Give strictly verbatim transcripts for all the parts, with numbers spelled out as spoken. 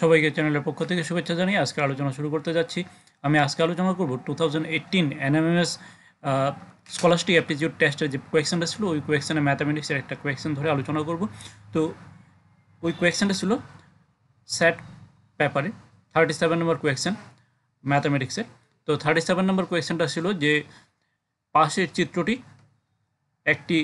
সবাইকে চ্যানেলের পক্ষ থেকে শুভেচ্ছা জানিয়ে আজকে আলোচনা শুরু করতে যাচ্ছি। আমি আজকে আলোচনা করব দুই হাজার আঠারো এনএমএমএস স্কলারশিপ অ্যাপটিটিউড টেস্টের যে কোয়েশ্চেনটা ছিল ওই কোয়েশ্চেনে ম্যাথামেটিক্সের একটা কোয়েশ্চেন ধরে আলোচনা করব। তো ওই কোয়েশ্চেনটা ছিল স্যাট পেপারে থার্টি সেভেন নম্বর কোয়েশ্চেন ম্যাথামেটিক্সের। তো থার্টি সেভেন নম্বর কোয়েশ্চেনটা ছিল যে পাশের চিত্রটি একটি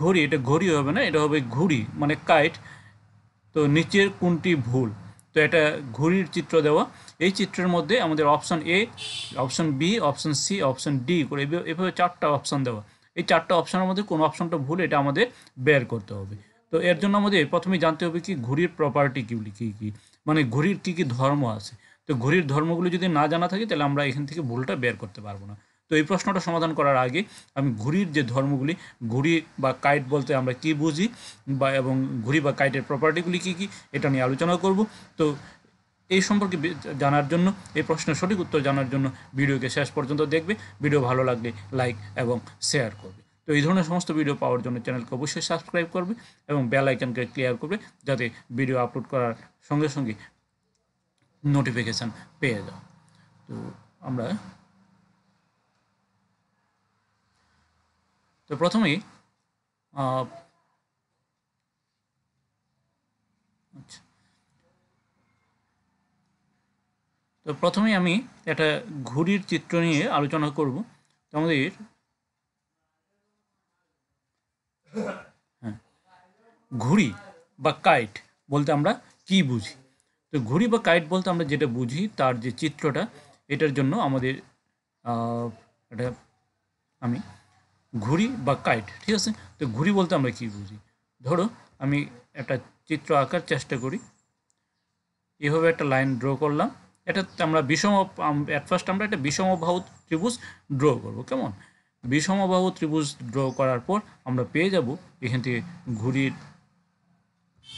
ঘড়ি, এটা ঘড়ি হবে না, এটা হবে ঘুড়ি মানে কাইট, তো নিচের কোনটি ভুল। তো এটা ঘুড়ির চিত্র দেওয়া, এই চিত্রের মধ্যে আমাদের option A, option B, option C, option D করে এভাবে চারটা অপশন দেওয়া। এই চারটা অপশনের মধ্যে কোন অপশনটা ভুল এটা আমাদের বের করতে হবে। তো এর জন্য আমাদের প্রথমে জানতে হবে কি ঘুড়ির প্রপার্টি কী কী কী, মানে ঘুড়ির কী কী ধর্ম আছে। তো ঘুড়ির ধর্মগুলো যদি না জানা থাকে তাহলে আমরা এখান থেকে ভুলটা বের করতে পারবো না। তো এই প্রশ্নটা সমাধান করার আগে আমি ঘুড়ির যে ধর্মগুলি, ঘুড়ি বা কাইট বলতে আমরা কি বুঝি বা এবং ঘুড়ি বা কাইটের প্রপার্টিগুলি কি কি, এটা নিয়ে আলোচনা করব। তো এই সম্পর্কে জানার জন্য, এই প্রশ্নের সঠিক উত্তর জানার জন্য ভিডিওকে শেষ পর্যন্ত দেখবে। ভিডিও ভালো লাগলে লাইক এবং শেয়ার করবে। তো এই ধরনের সমস্ত ভিডিও পাওয়ার জন্য চ্যানেলকে অবশ্যই সাবস্ক্রাইব করবে এবং বেল আইকনকে ক্লিয়ার করবে যাতে ভিডিও আপলোড করার সঙ্গে সঙ্গে নোটিফিকেশান পেয়ে যাও। তো আমরা তো প্রথমেই আচ্ছা তো প্রথমেই আমি একটা ঘুড়ির চিত্র নিয়ে আলোচনা করব। তো আমাদের হ্যাঁ ঘুড়ি বা কাইট বলতে আমরা কি বুঝি। তো ঘুড়ি বা কাইট বলতে আমরা যেটা বুঝি তার যে চিত্রটা, এটার জন্য আমাদের এটা আমি ঘুড়ি বা কাইট, ঠিক আছে। তো ঘুড়ি বলতে আমরা কি বুঝি, ধরো আমি একটা চিত্র আঁকার চেষ্টা করি, এভাবে একটা লাইন ড্র করলাম। এটা আমরা বিষম অ্যাট ফার্স্ট আমরা একটা বিষমবাহু ত্রিভুজ ড্র করব। কেমন বিষমবাহু ত্রিভুজ ড্র করার পর আমরা পেয়ে যাব এখান থেকে ঘুড়ির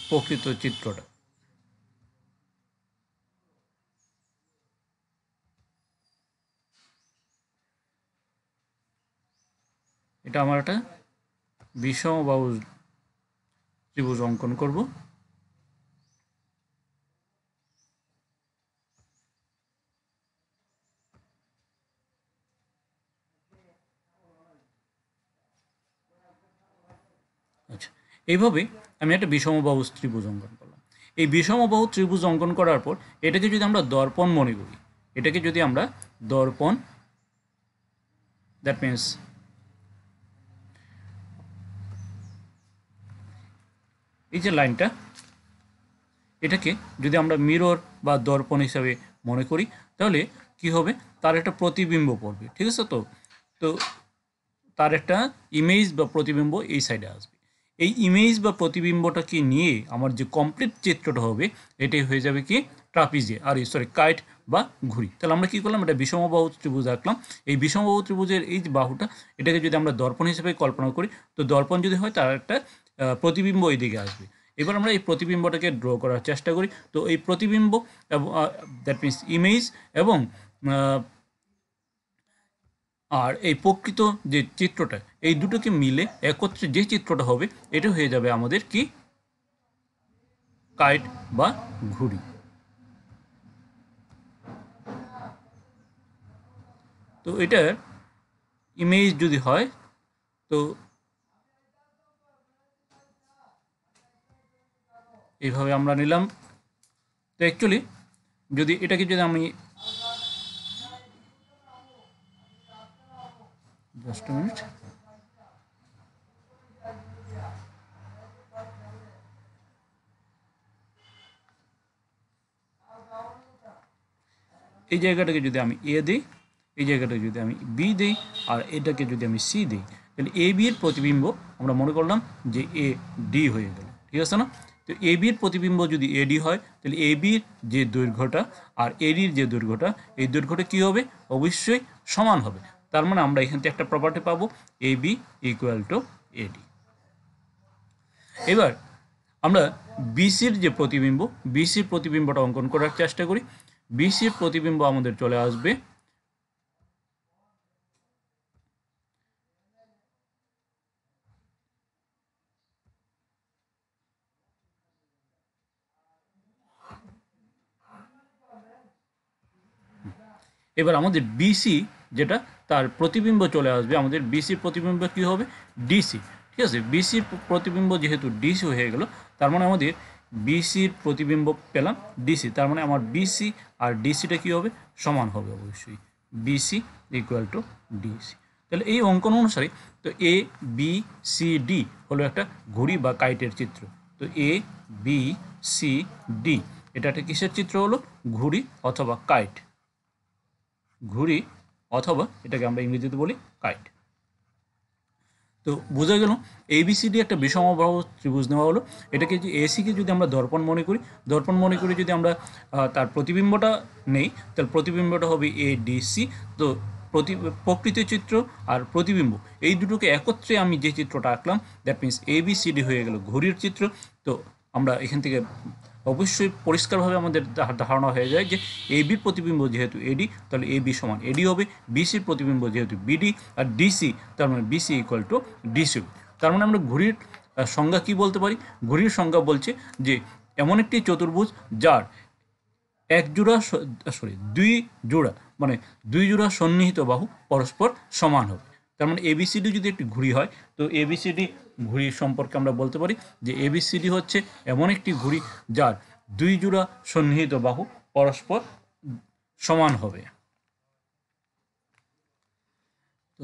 প্রকৃত চিত্রটা। এটা আমার একটা বিষমবাহু ত্রিভুজ অঙ্কন করব। আচ্ছা, এইভাবে আমি একটা বিষমবাহু ত্রিভুজ অঙ্কন করলাম। এই বিষমবাহু ত্রিভুজ অঙ্কন করার পর এটাকে যদি আমরা দর্পণ মনে করি, এটাকে যদি আমরা দর্পণ, দ্যাট মিনস এই যে লাইনটা, এটাকে যদি আমরা মিরর বা দর্পণ হিসাবে মনে করি তাহলে কি হবে, তার একটা প্রতিবিম্ব পড়বে, ঠিক আছে। তো তো তার একটা ইমেজ বা প্রতিবিম্ব এই সাইডে আসবে। এই ইমেজ বা প্রতিবিম্বটাকে নিয়ে আমার যে কমপ্লিট চিত্রটা হবে এটাই হয়ে যাবে কি ট্রাপিজিয়া, আর সরি কাইট বা ঘুড়ি। তাহলে আমরা কী করলাম, এটা বিষমবাহু ত্রিভুজ আঁকলাম। এই বিষমবাহু ত্রিভুজের এই যে বাহুটা, এটাকে যদি আমরা দর্পণ হিসেবে কল্পনা করি, তো দর্পণ যদি হয় তার একটা প্রতিবিম্ব এইদিকে আসবে। এবার আমরা এই প্রতিবিম্বটাকে ড্র করার চেষ্টা করি। তো এই প্রতিবিম্ব দ্যাট মিনস ইমেজ এবং আর এই প্রকৃত যে চিত্রটা, এই দুটোকে মিলে একত্রে যে চিত্রটা হবে এটা হয়ে যাবে আমাদের কি কাইট বা ঘুড়ি। তো এটার ইমেজ যদি হয়, তো এইভাবে আমরা নিলাম। তো অ্যাকচুয়ালি যদি এটাকে যদি আমি জাস্ট আ মিনিট এই জায়গাটাকে যদি আমি এ দিই, এই জায়গাটাকে যদি আমি বি দিই, আর এটাকে যদি আমি সি দিই, তাহলে এ বি এর প্রতিবিম্ব আমরা মনে করলাম যে এ ডি হয়ে গেল, ঠিক আছে না। তো এ বির প্রতিবিম্ব যদি এডি হয় তাহলে এ বির যে দৈর্ঘ্যটা আর এডির যে দৈর্ঘ্যটা, এই দৈর্ঘ্যটা কী হবে, অবশ্যই সমান হবে। তার মানে আমরা এখান থেকে একটা প্রপার্টি পাবো, A B equal to AD. এবার আমরা বিসির যে প্রতিবিম্ব, বিসির প্রতিবিম্বটা অঙ্কন করার চেষ্টা করি। বিসির প্রতিবিম্ব আমাদের চলে আসবে, एबार आमादेर बीसी जेटा तार प्रतिबिम्ब चले आसबे आमादेर बीसी प्रतिबिम्ब कि होबे डिसी ठीक आछे बीसी प्रतिबिम्ब जेहेतु डिसी हये गेल तार माने आमादेर बीसी प्रतिबिम्ब पेलाम डिसी तार माने आमार बीसी आर डिसिटा कि होबे समान होबे अवश्यई बीसी इक्वल टू डिसी তাহলে এই অঙ্কন অনুসারে তো এ বি সি ডি হলো একটা ঘুড়ি বা কাইটের চিত্র তো এ বি সি ডি এটা একটা কিসের চিত্র হলো ঘুড়ি অথবা কাইট ঘুড়ি অথবা এটাকে আমরা ইংরেজিতে বলি কাইট তো বোঝা গেল এ বি সি ডি একটা বিষমবাহু ত্রিভুজ নেওয়া হলো এটাকে যে এসি কে যদি আমরা দর্পণ মনে করি দর্পণ মনে করি যদি আমরা তার প্রতিবিম্বটা নেই তাহলে প্রতিবিম্বটা হবে এ ডি সি তো प्रति प्रकृत चित्र और प्रतिबिम्ब ये दुटो के एकत्रे आमी जे चित्रटा आंकलाम that means A B C D हये गेल घुड़िर चित्र तो आमरा एखान थेके अवश्य परिष्कार भावे आमादेर धारणा हये जाय जे ए बी प्रतिबिम्ब जेहेतु एडी ताहले ए बी समान एडी होबे बी सी प्रतिबिम्ब जेहेतु बीडी और डि सी तार माने B C equal to D C तार माने आमरा घुड़िर संज्ञा कि बोलते पारी घुड़िर संज्ञा बोलछे जे एमन एकटी चतुर्भुज जार एक जोड़ा सरि दुई जोड़ा माने दुई जोड़ा सन्निहित बाहू परस्पर समान होबे तार माने ए बी सी डी यदि एक घुड़ी है तो ए बी सी डी घुड़ी सम्पर्के आमरा बोलते पारी जे ए बी सी डी होच्छे एमन एकटी घुड़ी जार दुई जोड़ा सन्निहित बाहू परस्पर समान होबे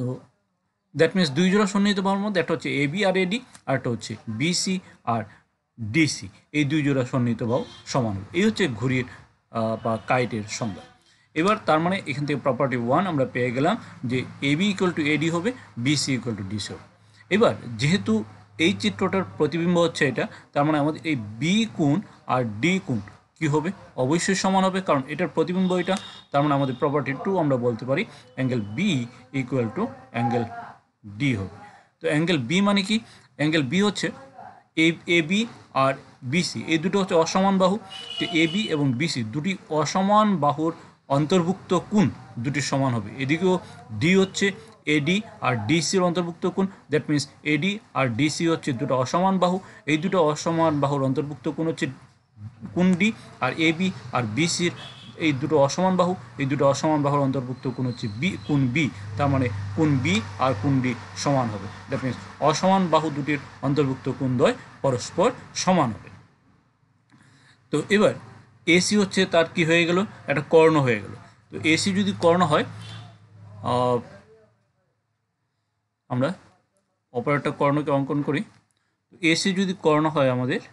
तो दैट मीन्स दुई जोड़ा सन्निहित बाहुर मध्य एकटा होच्छे ए बी आर ए डी आर एकटा होच्छे बी सी आर डि सी एई दुई जोड़ा सन्निहित बाहू समान होबे एई होच्छे घुड़िर बा काइटेर संज्ञा एबार तार माने एखान थेके प्रपार्टी वन आमरा पेये गेलाम जे A B equal to A D होबे B C equal to D C होबे एबार जेहेतु एई चित्रटार प्रतिबिम्ब होच्छे एटा तार माने आमादेर एई बी कोण आर डि कोण कि होबे अवश्यई समान होबे कारण एटार प्रतिबिम्ब एटा तार माने आमादेर प्रपार्टी टू आमरा बोलते पारी angle B equal to angle D होबे तो एंगल बी माने कि एंगल बी होच्छे ए बी और बी सी ए दुटो होच्छे असमान बाहू तो ए बी एबं बी सी दुटी असमान बाहुर अंतर्भुक्त कोण दुटी समान होबे एदिकेও ডি হচ্ছে এডি আর ডিসি এর অন্তর্ভুক্ত কোণ दैट मीन्स এডি আর ডিসি হচ্ছে দুটো অসমান বাহু এই দুটো অসমান বাহুর অন্তর্ভুক্ত কোণ হচ্ছে কোণ ডি আর এবি আর বিসি এর এই দুটো অসমান বাহু এই দুটো অসমান বাহুর অন্তর্ভুক্ত কোণ হচ্ছে বি কোণ বি তার মানে কোণ বি আর কোণ ডি সমান হবে दैट मीन्स অসমান বাহু দুটির অন্তর্ভুক্ত কোণদ্বয় পরস্পর সমান হবে তো এবার एसी होच्छे तार की होये गेलो एटा कर्ण होये गेलो तो एसी यदि कर्ण हय आमरा अपरेटर कर्णके अंकन करी तो एसी यदि कर्ण हय आमादेर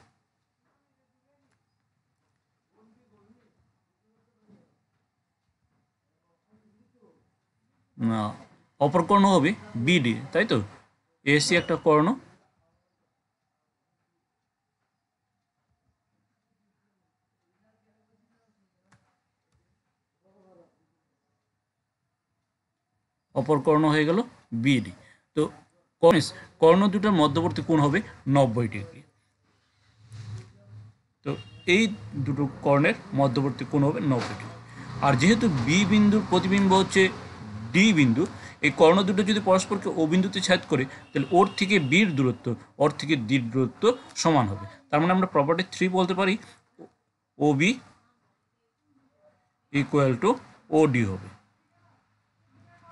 ना अपर कर्ण होबे बीडी ताई तो एसी एकटा कर्ण अपर कर्ण हो गेल बीडी तो कर्ण दुटार मध्यवर्ती कोण होबे नब्बे डिग्री तो एई दुटो कर्णेर मध्यवर्ती कोण होबे नब्बे डिग्री और जेहेतु बी बिंदुर प्रतिबिम्ब होच्छे डी बिंदु एई कर्ण दुटो यदि परस्परके ओ बिंदुते छेद करे ताहले ओर थेके बीर दूरत्व ओर थेके डि दूरत्व समान होबे तार माने आमरा प्रपार्टी थ्री बोलते पारी O B equal to O D होबे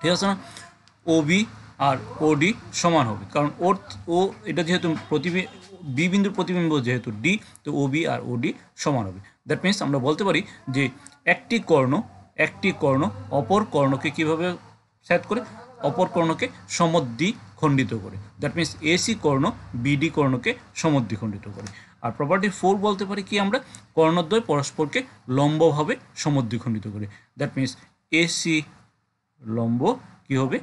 ठीक है ना ओ बी और ओ डि समान होबे कारण ओर ओ एटा जेहेतु बी बिंदुर प्रतिबिम्ब जेहेतु डि तो ओ बी और ओ डि समान होबे दैट मीन्स आमरा बोलते पारी जे एकटी कर्ण एकटी कर्ण अपर कर्णके किभाबे छेद करे अपर कर्णके समद्विखण्डित करे दैट मीन्स एसी कर्ण बीडी कर्णके समद्विखण्डित करे और प्रपार्टी फोर बोलते पारी कि आमरा कर्णद्वय परस्परके लम्बभावे समद्विखण्डित करे दैट मीन्स एसी लम्ब कि होबे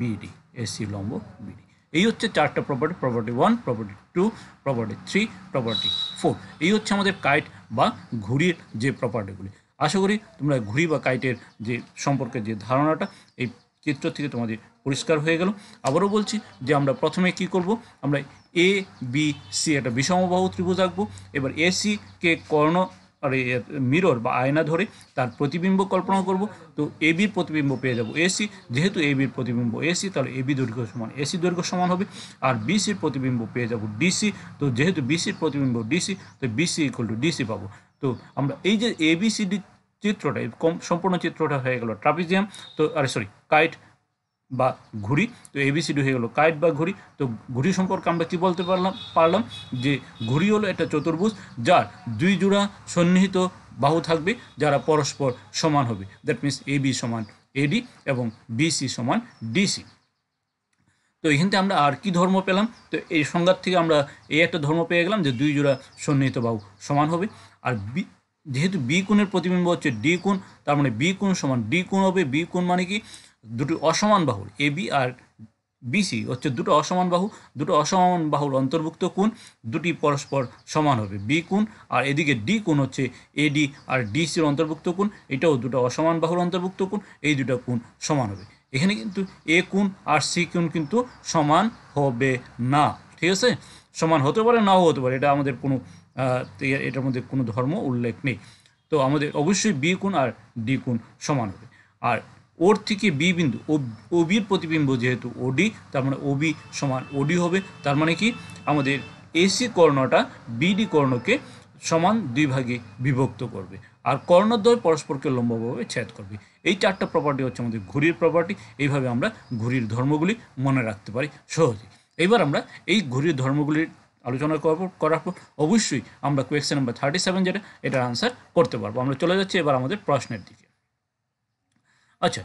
बीडी एसी लम्ब बीडी এই হচ্ছে চারটা property property one property two property three property four এই হচ্ছে আমাদের কাইট বা ঘুড়ির যে প্রপার্টিগুলি আশা করি তোমরা ঘুড়ি বা কাইটের যে সম্পর্কে যে ধারণাটা এই চিত্র থেকে তোমাদের পরিষ্কার হয়ে গেল আবারো বলছি যে আমরা প্রথমে কি করব আমরা এ বি সি একটা বিষমবাহু ত্রিভুজ আঁকব এবার এসি কে কর্ণ और ये मिरर बा आयना धरे तार प्रतिबिम्ब कल्पना करब तो ए बी प्रतिबिम्ब पेये जाब एसी जेहेतु ए बी प्रतिबिम्ब एसी ताहले ए बी दैर्घ्य समान एसी दैर्घ्य समान होबे और बीसी प्रतिबिम्ब पेये जाब डिसी तो जेहेतु बीसी प्रतिबिम्ब डिसी तो बीसी इक्वल टू डिसी पाबो तो आमरा ए बी सी डी চিত্রটা কম সম্পূর্ণ চিত্রটা হয়ে গেল ট্রাপিজিয়াম তো আরে সরি কাইট বা ঘুড়ি তো এবিসিডি হয়ে গেল কাইট বা ঘুড়ি তো ঘুড়ি সম্পর্কে আমরা কি বলতে পারলাম পারলাম যে ঘুড়ি হলো একটা চতুর্ভুজ যার দুই জোড়া সন্নিহিত বাহু থাকবে যারা পরস্পর সমান হবে দ্যাট মিন্স এবি সমান এডি এবং বিসি সমান ডিসি তো এইখানে আমরা আর কি ধর্ম পেলাম তো এই সংজ্ঞা থেকে আমরা এই একটা ধর্ম পেয়ে গেলাম যে দুই জোড়া সন্নিহিত বাহু সমান হবে আর বি যেহেতু বি কোণের প্রতিবিম্ব হচ্ছে ডি কোণ তার মানে বি কোণ সমান ডি কোণ হবে বি কোণ মানে কি দুটো অসমান বাহুর এ বি আর বিসি হচ্ছে দুটো অসমান বাহু দুটো অসমান বাহুর অন্তর্ভুক্ত কোণ দুটি পরস্পর সমান হবে বি কোণ আর এদিকে ডি কোণ হচ্ছে এডি আর ডিসির অন্তর্ভুক্ত কোণ এটাও দুটো অসমান বাহুর অন্তর্ভুক্ত কোণ এই দুটো কোণ সমান হবে এখানে কিন্তু এ কোণ আর সি কোণ কিন্তু সমান হবে না ঠিক আছে সমান হতে পারে নাও হতে পারে এটা আমাদের কোনো এটার মধ্যে কোনো ধর্ম উল্লেখ নেই তো আমাদের অবশ্যই বি কোণ আর ডি কোণ সমান হবে আর ওর থেকে বি বিন্দু ও বির প্রতিবিম্ব যেহেতু ওডি তার মানে ওবি সমান ওডি হবে তার মানে কি আমাদের এসি কর্ণটা বিডি কর্ণকে সমান দুই ভাগে বিভক্ত করবে আর কর্ণদ্বয় পরস্পরকে লম্বভাবে ছেদ করবে এই চারটা প্রপার্টি হচ্ছে আমাদের ঘুড়ির প্রপার্টি এইভাবে আমরা ঘুড়ির ধর্মগুলি মনে রাখতে পারি সহজে এবার আমরা এই ঘুড়ির ধর্মগুলির আলোচনা করব করার পর অবশ্যই আমরা কোয়েশ্চেন নাম্বার থার্টি সেভেন যেটা এটার আনসার করতে পারবো আমরা চলে যাচ্ছি এবার আমাদের প্রশ্নের দিকে আচ্ছা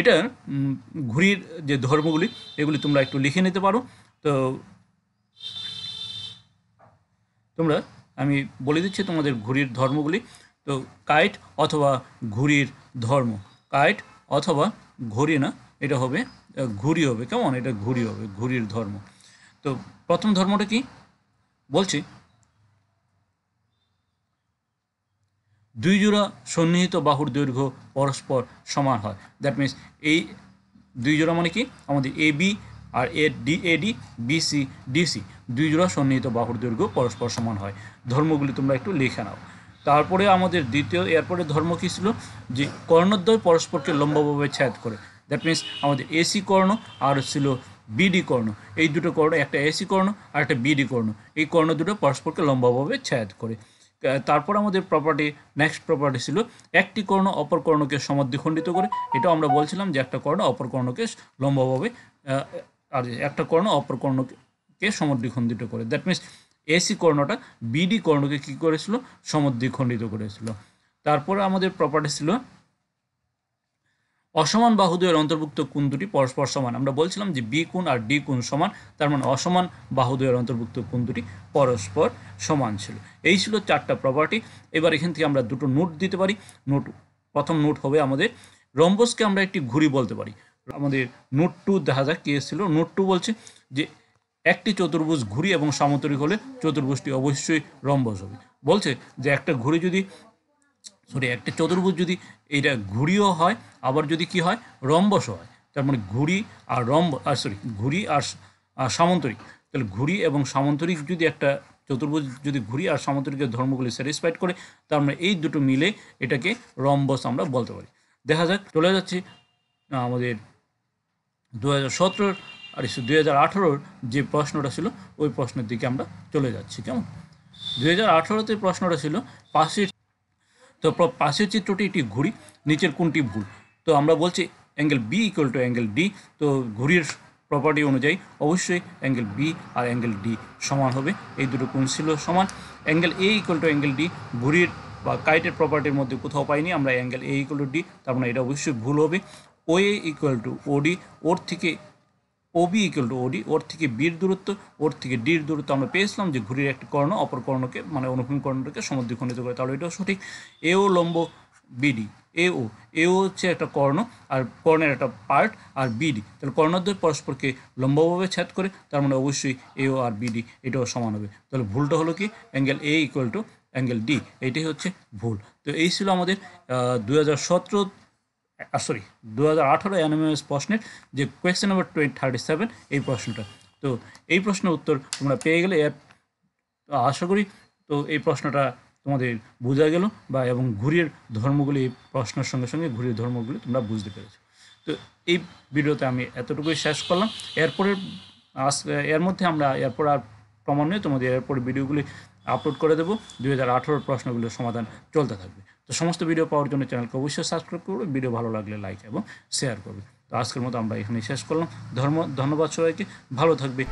এটার ঘুড়ির যে ধর্মগুলি এগুলি তোমরা একটু লিখে নিতে পারো তো তোমরা আমি বলে দিচ্ছি তোমাদের ঘুড়ির ধর্মগুলি তো কাইট অথবা ঘুড়ির ধর্ম কাইট অথবা ঘুড়ি না এটা হবে ঘুড়ি হবে কেমন এটা ঘুড়ি হবে ঘুড়ির ধর্ম তো প্রথম ধর্মটা কি বলছি দুই জোড়া সন্নিহিত বাহুর দৈর্ঘ্য পরস্পর সমান হয় দ্যাট মিন্স এই দুই জোড়া মানে কি আমাদের এ বি আর A D A D BC DC দুই জোড়া সন্নিহিত বাহুর দৈর্ঘ্য পরস্পর সমান হয় ধর্মগুলি তোমরা একটু লিখে নাও তারপরে আমাদের দ্বিতীয় এরপরে ধর্ম কী ছিল যে কর্ণদ্বয় পরস্পরকে লম্বভাবে ছেদ করে দ্যাট মিন্স আমাদের এসি কর্ণ আর ছিল বিডি কর্ণ এই দুটো কর্ণ একটা এসি কর্ণ আর একটা বিডি কর্ণ এই কর্ণ দুটো পরস্পরকে লম্বভাবে ছেদ করে তারপর আমাদের প্রপার্টি নেক্সট প্রপার্টি ছিল একটি কর্ণ অপর কর্ণকে সমদ্বিখণ্ডিত করে এটাও আমরা বলছিলাম যে একটা কর্ণ অপর কর্ণকে লম্বভাবে আর একটা কর্ণ অপর কর্ণকে সমদ্বিখণ্ডিত করে দ্যাট মিন্স এসি কর্ণটা বিডি কর্ণকে কী করেছিল সমদ্বিখণ্ডিত করেছিল তারপরে আমাদের প্রপার্টি ছিল অসমান বাহুদ্বয়ের অন্তর্ভুক্ত কোণ দুটি পরস্পর সমান আমরা বলছিলাম যে বি কোণ আর ডি কোণ সমান তার মানে অসমান বাহুদ্বয়ের অন্তর্ভুক্ত কোণ দুটি পরস্পর সমান ছিল এই ছিল চারটা প্রপার্টি এবার এখান থেকে আমরা দুটো নোট দিতে পারি নোট প্রথম নোট হবে আমাদের রম্বসকে আমরা একটি ঘুড়ি বলতে পারি আমাদের নোট টু দেখা যাক কী এসেছিল নোট টু বলছে যে একটি চতুর্ভুজ ঘুড়ি এবং সামতরিক হলে চতুর্ভুজটি অবশ্যই রম্বস হবে বলছে যে একটা ঘুড়ি যদি সরি একটা চতুর্ভুজ যদি এটা ঘুড়িও হয় আবার যদি কি হয় রম্বসও হয় তার মানে ঘুড়ি আর রম্ব আর সরি ঘুড়ি আর সামন্তরিক তাহলে ঘুড়ি এবং সামন্তরিক যদি একটা চতুর্ভুজ যদি ঘুড়ি আর সামন্তরিকের ধর্মগুলি স্যাটিসফাইড করে তার মানে এই দুটো মিলে এটাকে রম্বস আমরা বলতে পারি দেখা যাক চলে যাচ্ছে আমাদের দু হাজার সতেরোর আর দুই হাজার আঠেরোর যে প্রশ্নটা ছিল ওই প্রশ্নের দিকে আমরা চলে যাচ্ছি কেমন দুই হাজার আঠেরোতে প্রশ্নটা ছিল পাশে তো পাশের চিত্রটি একটি ঘুড়ি নিচের কোনটি ভুল তো আমরা বলছি angle B equal to angle D তো ঘুড়ির প্রপার্টি অনুযায়ী অবশ্যই অ্যাঙ্গেল বি আর অ্যাঙ্গেল ডি সমান হবে এই দুটো কোণ ছিল সমান angle A equal to angle D ঘুড়ির বা কাইটের প্রপার্টির মধ্যে কোথাও পাইনি আমরা angle A equal to D তার মানে এটা অবশ্যই ভুল হবে ও এ ইকুয়াল টু ওডি ওর থেকে ওবি ইকুয়াল টু ওডি ওর থেকে বির দূরত্ব ওর থেকে ডির দূরত্ব আমরা পেয়েছিলাম যে ঘুরির একটি কর্ণ অপর কর্ণকে মানে অনুভূমি কর্ণটাকে সমদ্বিখণ্ডিত করে তাহলে এটাও সঠিক এও লম্ব বিডি এও এও হচ্ছে একটা কর্ণ আর কর্ণের একটা পার্ট আর বিডি তাহলে কর্ণদ্বয় পরস্পরকে লম্বভাবে ছেদ করে তার মানে অবশ্যই এও আর বিডি এটাও সমান হবে তাহলে ভুলটা হলো কি angle A equal to angle D এটাই হচ্ছে ভুল তো এই ছিল আমাদের দু হাজার সতেরো সরি দু হাজার আঠারো এনএমএমএস প্রশ্নের যে question number twenty thirty seven এই প্রশ্নটা তো এই প্রশ্নের উত্তর তোমরা পেয়ে গেলে এর আশা করি তো এই প্রশ্নটা তোমাদের বোঝা গেল বা এবং ঘুরির ধর্মগুলি এই প্রশ্নের সঙ্গে সঙ্গে ঘুরির ধর্মগুলি তোমরা বুঝতে পেরেছো তো এই ভিডিওতে আমি এতটুকুই শেষ করলাম এরপরের আস এর মধ্যে আমরা এরপর আর প্রমাণ নিয়ে তোমাদের এরপর ভিডিওগুলি আপলোড করে দেবো দুই হাজার আঠারোর প্রশ্নগুলোর সমাধান চলতে থাকবে তো সমস্ত ভিডিও পাওয়ার জন্য চ্যানেলকে অবশ্যই সাবস্ক্রাইব করবে, ভিডিও ভালো লাগলে লাইক এবং শেয়ার করবে। তো আজকের মতো আমরা এখানেই শেষ করলাম। ধন্যবাদ সবাইকে, ভালো থাকবে।